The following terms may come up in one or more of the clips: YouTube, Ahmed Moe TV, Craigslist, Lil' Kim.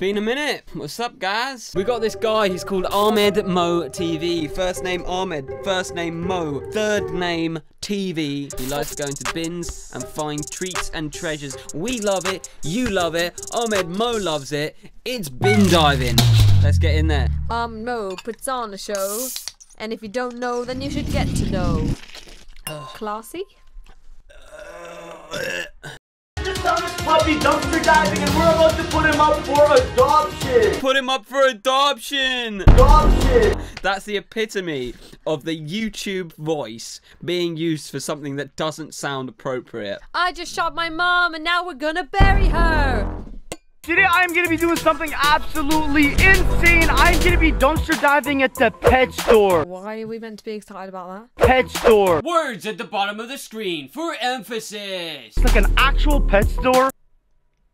Been a minute. What's up, guys? We got this guy. He's called Ahmed Moe TV. First name Ahmed. First name Mo. Third name TV. He likes going to bins and find treats and treasures. We love it. You love it. Ahmed Moe loves it. It's bin diving. Let's get in there. Moe puts on a show, and if you don't know, then you should get to know. Classy. Puppy dumpster diving, and we're about to put him up for adoption. Put him up for adoption. Adoption. That's the epitome of the YouTube voice being used for something that doesn't sound appropriate. I just shot my mom, and now we're gonna bury her. Today I'm gonna be doing something absolutely insane. I'm gonna be dumpster diving at the pet store. Why are we meant to be excited about that? Pet store. Words at the bottom of the screen for emphasis. It's like an actual pet store.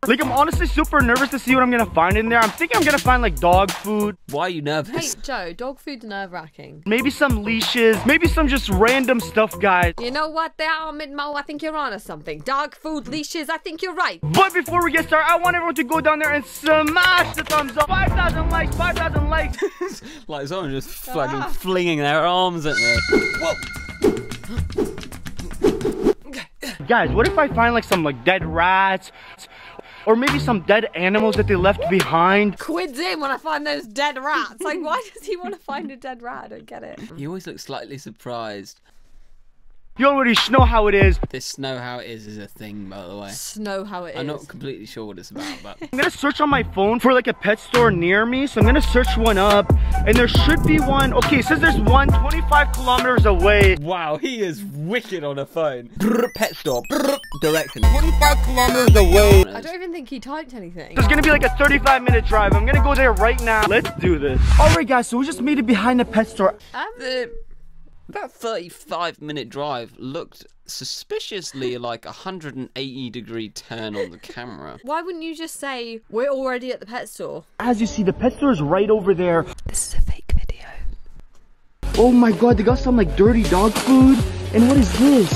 Like, I'm honestly super nervous to see what I'm gonna find in there. I'm thinking I'm gonna find like dog food. Why are you nervous? Hey Joe, dog food's nerve-wracking. Maybe some leashes, maybe some just random stuff, guys. You know what there, Ahmed Moe, I think you're on to something. Dog food, leashes, I think you're right. But before we get started, I want everyone to go down there and smash the thumbs up. 5,000 likes, 5,000 likes. Like someone just fucking flinging their arms at me. Whoa. Guys, what if I find like some like dead rats? Or maybe some dead animals that they left behind. Quid's in when I find those dead rats. Like, why does he want to find a dead rat? I don't get it. He always looks slightly surprised. You already know how it is. This know how it is a thing, by the way. Know how it is. I'm not completely sure what it's about, but... I'm gonna search on my phone for like a pet store near me. So I'm gonna search one up, and there should be one. Okay, it says there's one 25 kilometers away. Wow, he is wicked on a phone. Pet store. Direction. 25 kilometers away. I don't even think he typed anything. There's gonna be like a 35-minute drive. I'm gonna go there right now. Let's do this. Alright guys, so we just made it behind the pet store. That 35-minute drive looked suspiciously like a 180-degree turn on the camera. Why wouldn't you just say, we're already at the pet store? As you see, the pet store is right over there. This is a fake video. Oh my god, they got some like dirty dog food. And what is this?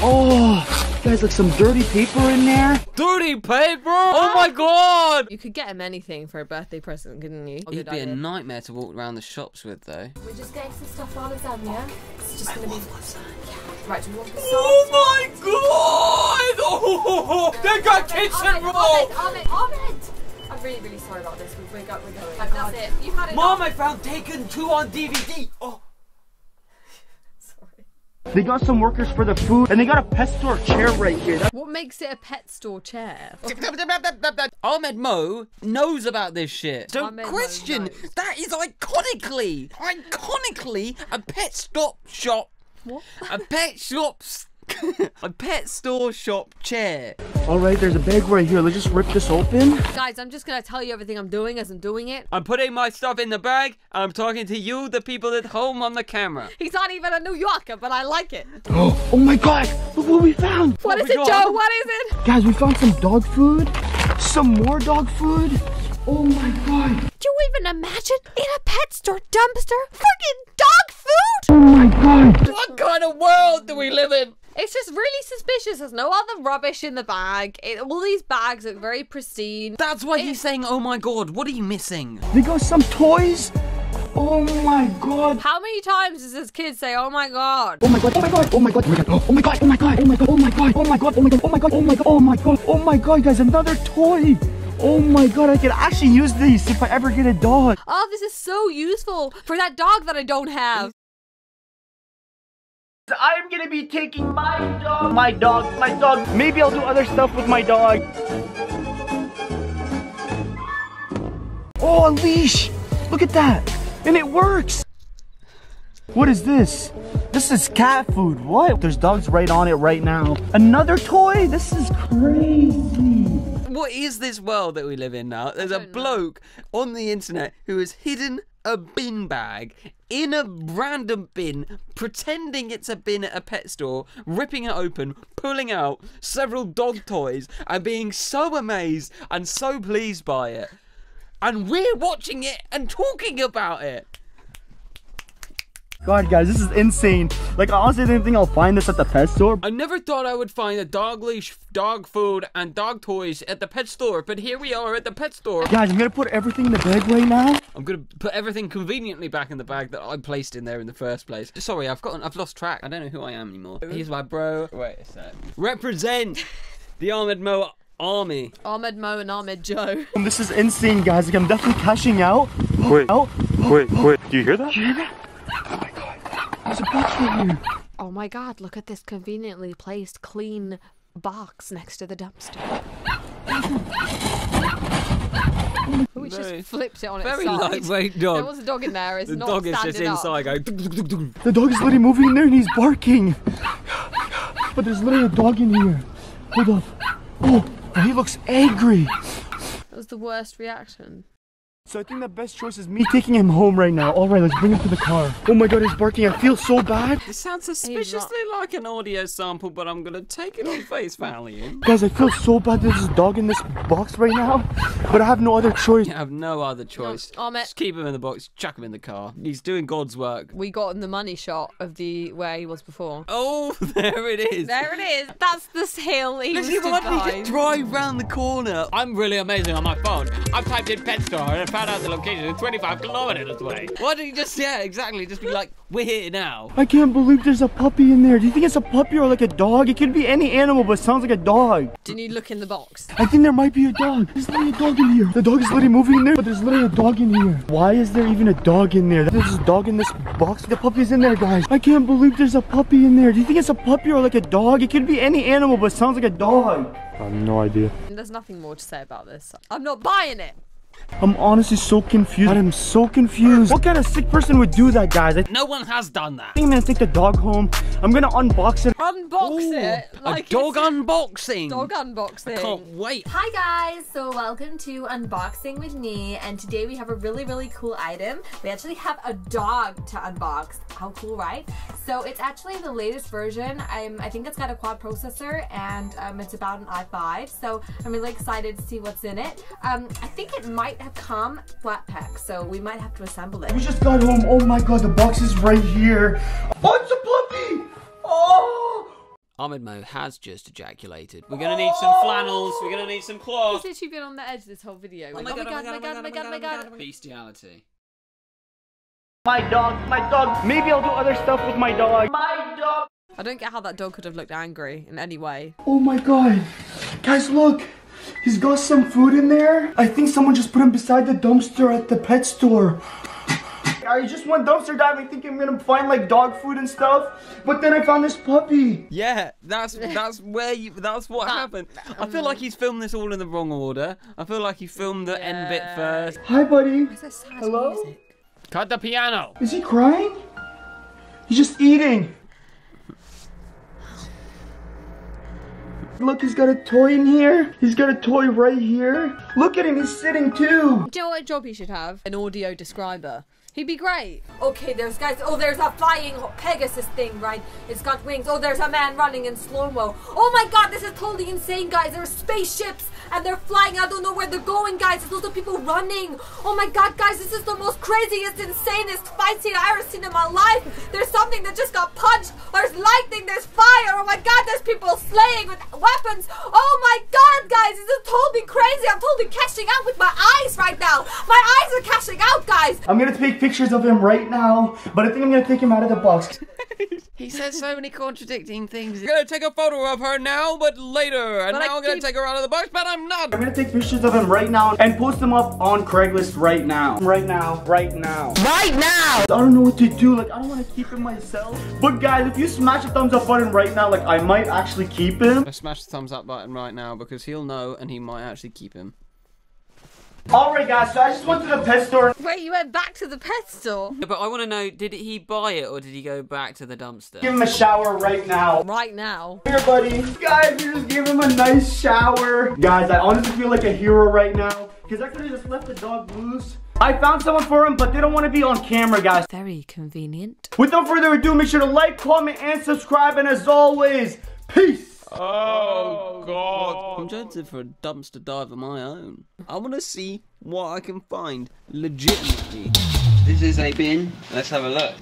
Oh... Guys, like some dirty paper in there. Dirty paper? Oh my god! You could get him anything for a birthday present, couldn't you? It'd be a nightmare to walk around the shops with, though. We're just getting some stuff for lasagna. It's just gonna be lasagna. Yeah. Right, we want the sauce. Oh my god! Oh, they got kitchen roll. Ahmed. I'm really, really sorry about this. We're going. Like, that's it. You had it. Mom, I found Taken 2 on DVD. Oh. They got some workers for the food, and they got a pet store chair right here. What makes it a pet store chair? Ahmed Moe knows about this shit. Don't question. That is iconically a pet stop shop. What? A pet shop. A pet store shop chair. Alright, there's a bag right here. Let's just rip this open. Guys, I'm just gonna tell you everything I'm doing as I'm doing it. I'm putting my stuff in the bag, and I'm talking to you, the people at home, on the camera. He's not even a New Yorker, but I like it. Oh my god! Look what we found! What is it, Joe? What is it? Guys, we found some dog food. Some more dog food. Oh my god. Do you even imagine? In a pet store dumpster? Freaking dog food? Oh my god. What kind of world do we live in? It's just really suspicious. There's no other rubbish in the bag. All these bags look very pristine. That's why he's saying, oh my god, what are you missing? They got some toys. Oh my god. How many times does this kid say, oh my god? Oh my god, oh my god, oh my god, oh my god, oh my god, oh my god, oh my god, oh my god, oh my god, oh my god, oh my god, oh my god, oh my god, guys, another toy. Oh my god, I can actually use these if I ever get a dog. Oh, this is so useful for that dog that I don't have. I'm gonna be taking my dog. Maybe I'll do other stuff with my dog. Oh, a leash! Look at that! And it works! What is this? This is cat food. What? There's dogs right on it right now. Another toy? This is crazy. What is this world that we live in now? There's a bloke on the internet who has hidden a bin bag in a random bin, pretending it's a bin at a pet store, ripping it open, pulling out several dog toys, and being so amazed and so pleased by it. And we're watching it and talking about it. God, guys, this is insane. Like, I honestly didn't think I'll find this at the pet store. I never thought I would find a dog leash, dog food, and dog toys at the pet store, but here we are at the pet store. Guys, I'm gonna put everything in the bag right now. I'm gonna put everything conveniently back in the bag that I placed in there in the first place. Sorry, I've lost track. I don't know who I am anymore. He's my bro. Wait a sec. Represent the Ahmed Moe army. Ahmed Moe and Ahmed Joe. This is insane, guys. Like, I'm definitely cashing out. Wait. Do you hear that? Oh my god. There's a box right here. Oh my god, look at this conveniently placed clean box next to the dumpster. We just flipped it on its side. Very lightweight dog. There was a dog in there. It's not standing up. The dog is just inside going. The dog is literally moving in there and he's barking. But there's literally a dog in here. Hold up. Oh, he looks angry. That was the worst reaction. So I think the best choice is me taking him home right now. All right, let's bring him to the car. Oh my god, he's barking. I feel so bad. It sounds suspiciously like an audio sample, but I'm going to take it on face value. Guys, I feel so bad there's a dog in this box right now, but I have no other choice. I have no other choice. No, just keep him in the box, chuck him in the car. He's doing God's work. We got him the money shot of the where he was before. Oh, there it is. There it is. That's this hill he was just drive round the corner. I'm really amazing on my phone. I've typed in pet store. Found out the location is 25 kilometers away. Why don't you just, yeah, exactly, just be like, we're here now. I can't believe there's a puppy in there. Do you think it's a puppy or like a dog? It could be any animal, but it sounds like a dog. Didn't you look in the box? I think there might be a dog. There's literally a dog in here. The dog is literally moving in there, but there's literally a dog in here. Why is there even a dog in there? There's a dog in this box. The puppy's in there, guys. I can't believe there's a puppy in there. Do you think it's a puppy or like a dog? It could be any animal, but it sounds like a dog. I have no idea. There's nothing more to say about this. I'm not buying it. I'm honestly so confused. I am so confused. What kind of sick person would do that, guys? No one has done that. I'm gonna take the dog home. I'm gonna unbox it. Unbox it? Like a dog unboxing. Dog unboxing. I can't wait. Hi, guys. So welcome to Unboxing with me. And today we have a really, really cool item. We actually have a dog to unbox. How cool, right? So it's actually the latest version. I think it's got a quad processor and it's about an i5. So I'm really excited to see what's in it. I think it might have come flat pack, so we might have to assemble it. We just got home. Oh my god, the box is right here. Oh, it's a puppy! Oh! Ahmed Moe has just ejaculated. We're gonna need some flannels. We're gonna need some cloth. He's literally been on the edge this whole video. Oh my god! Oh my god! Oh my god! Oh my god! Bestiality. My dog. Maybe I'll do other stuff with my dog. My dog. I don't get how that dog could have looked angry in any way. Oh my god, guys, look. He's got some food in there. I think someone just put him beside the dumpster at the pet store. I just went dumpster diving thinking I'm gonna find like dog food and stuff, but then I found this puppy. Yeah, that's what happened. I feel like he's filmed this all in the wrong order. I feel like he filmed the end bit first. Hi, buddy. Hello? Music? Cut the piano. Is he crying? He's just eating. Look, he's got a toy in here. He's got a toy right here. Look at him, he's sitting too. Do you know what job he should have? An audio describer. He'd be great. Okay, there's guys. Oh, there's a flying Pegasus thing, right? It's got wings. Oh, there's a man running in slow-mo. Oh my god, this is totally insane, guys. There are spaceships and they're flying. I don't know where they're going, guys. There's lots of people running. Oh my god, guys, this is the most craziest, insanest fight scene I've ever seen in my life. There's something that just got punched. There's lightning, there's fire. Oh my god, there's people slaying with weapons. Oh my god, guys, this is totally crazy. I'm totally cashing out with my eyes right now. My eyes are cashing out, guys. I'm gonna take pictures of him right now, but I think I'm gonna take him out of the box. He says so many contradicting things. I'm gonna take a photo of her now, but later. And now I'm gonna take her out of the box, but I'm not. I'm gonna take pictures of him right now and post them up on Craigslist right now. Right now, right now, right now. I don't know what to do. Like, I don't want to keep him myself. But guys, if you smash the thumbs up button right now, like, I might actually keep him. I smash the thumbs up button right now because he'll know, and he might actually keep him. Alright guys, so I just went to the pet store. Wait, you went back to the pet store? Yeah, but I want to know, did he buy it or did he go back to the dumpster? Give him a shower right now. Right now? Here, buddy. Guys, we just gave him a nice shower. Guys, I honestly feel like a hero right now because I could have just left the dog loose. I found someone for him, but they don't want to be on camera, guys. Very convenient. With no further ado, make sure to like, comment, and subscribe. And as always, peace. Oh god. I'm tempted for a dumpster dive of my own. I want to see what I can find legitimately. This is a bin. Let's have a look.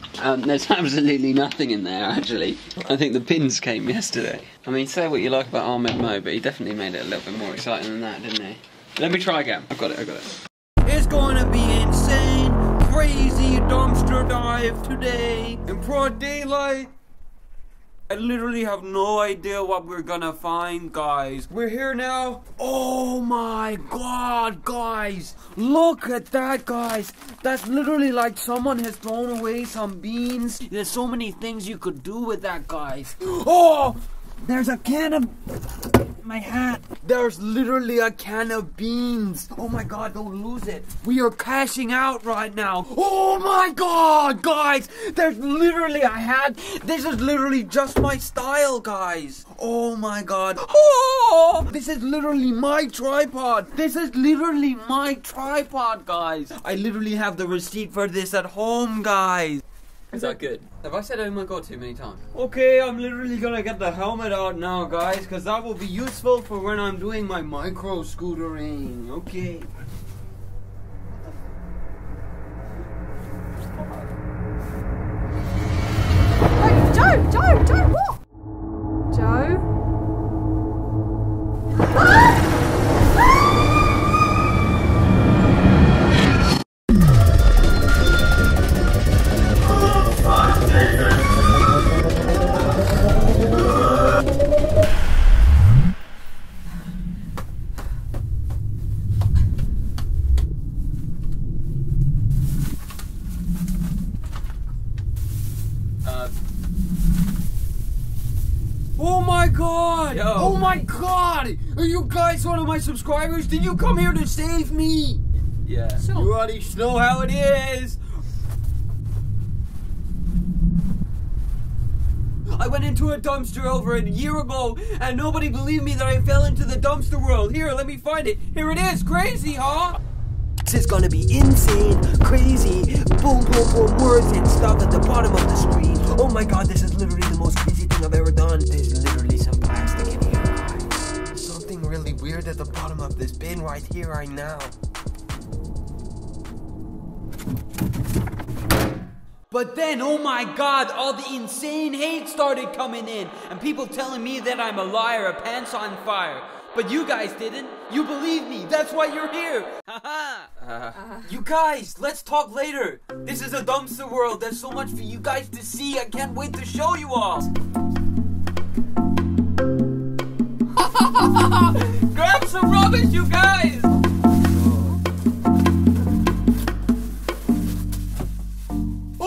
There's absolutely nothing in there, actually. I think the bins came yesterday. I mean, say what you like about Ahmed Moe, but he definitely made it a little bit more exciting than that, didn't he? Let me try again. I've got it, I've got it. It's gonna be insane, crazy dumpster dive today. In broad daylight. I literally have no idea what we're gonna find, guys. We're here now. Oh my god, guys. Look at that, guys. That's literally like someone has thrown away some beans. There's so many things you could do with that, guys. Oh, there's a can of... my hat. There's literally a can of beans. Oh my god, don't lose it. We are cashing out right now. Oh my god, guys. There's literally a hat. This is literally just my style, guys. Oh my god. Oh, this is literally my tripod. This is literally my tripod, guys. I literally have the receipt for this at home, guys. Is that good? Have I said oh my god too many times? Okay, I'm literally gonna get the helmet out now, guys, because that will be useful for when I'm doing my micro scootering. Okay. Wait, Joe, what? Joe? Ah! Oh my god! Are you guys one of my subscribers? Did you come here to save me? Yeah. So, you already know how it is. I went into a dumpster over a year ago and nobody believed me that I fell into the dumpster world. Here, let me find it. Here it is. Crazy, huh? It's gonna be insane, crazy, boom, boom, boom, words and stuff at the bottom of the screen. Oh my god, this is literally the most crazy thing I've ever done. There's literally some plastic in here, guys. Something really weird at the bottom of this bin right here, right now. But then, oh my god, all the insane hate started coming in, and people telling me that I'm a liar, a pants on fire. But you guys didn't. You believe me. That's why you're here. Haha. You guys, let's talk later. This is a dumpster world. There's so much for you guys to see. I can't wait to show you all. Grab some rubbish, you guys.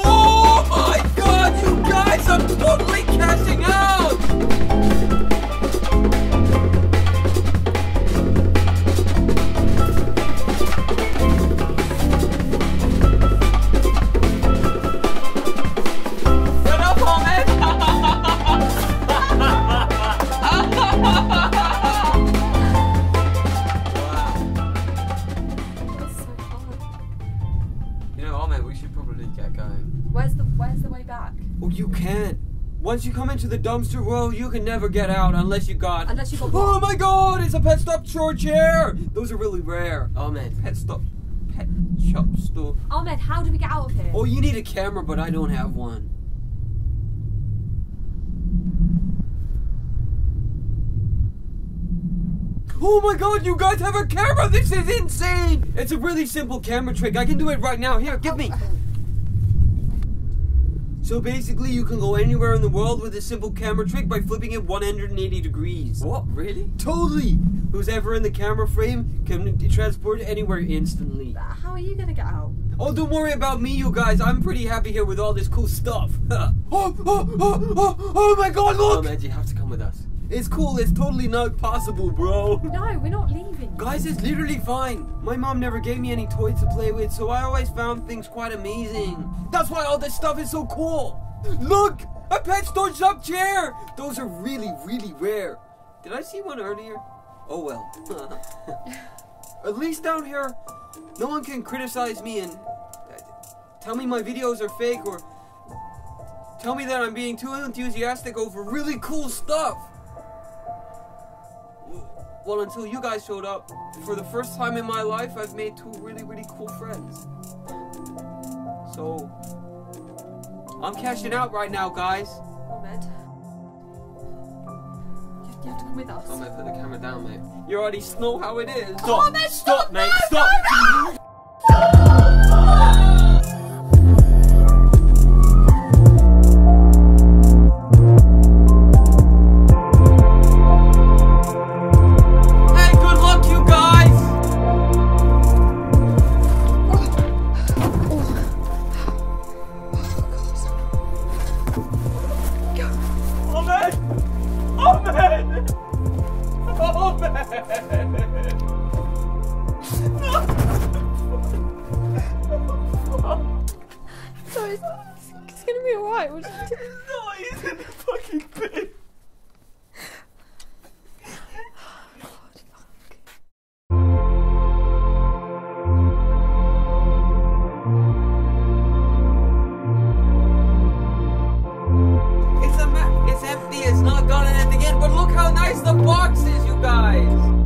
Oh my god, you guys, I'm totally cashing out. Once you come into the dumpster world, you can never get out unless you got... Unless you got what? Oh my god, it's a pet stop chore chair! Those are really rare. Oh man, pet shop store. Oh man, how do we get out of here? Oh, you need a camera, but I don't have one. Oh my god, you guys have a camera! This is insane! It's a really simple camera trick. I can do it right now. Here, give me. So basically, you can go anywhere in the world with a simple camera trick by flipping it 180 degrees. What? Really? Totally! Who's ever in the camera frame can transport anywhere instantly. How are you gonna get out? Oh, don't worry about me, you guys. I'm pretty happy here with all this cool stuff. Oh my god, look! Oh, Ed, you have to come with us. It's cool, it's totally not possible, bro. No, we're not leaving. Guys, it's literally fine. My mom never gave me any toys to play with, so I always found things quite amazing. That's why all this stuff is so cool. Look, a pet storage up chair. Those are really, really rare. Did I see one earlier? Oh well. At least down here, no one can criticize me and tell me my videos are fake or tell me that I'm being too enthusiastic over really cool stuff. Well, until you guys showed up, for the first time in my life, I've made two really, really cool friends. So I'm cashing out right now, guys. Ahmed, you have to come with us. Ahmed, put the camera down, mate. You already know how it is. Stop, Ahmed, stop, mate, stop. No, no. It's gonna be alright. We'll just... No, he's in the fucking pit. It's empty. It's not gone in it again. But look how nice the box is, you guys.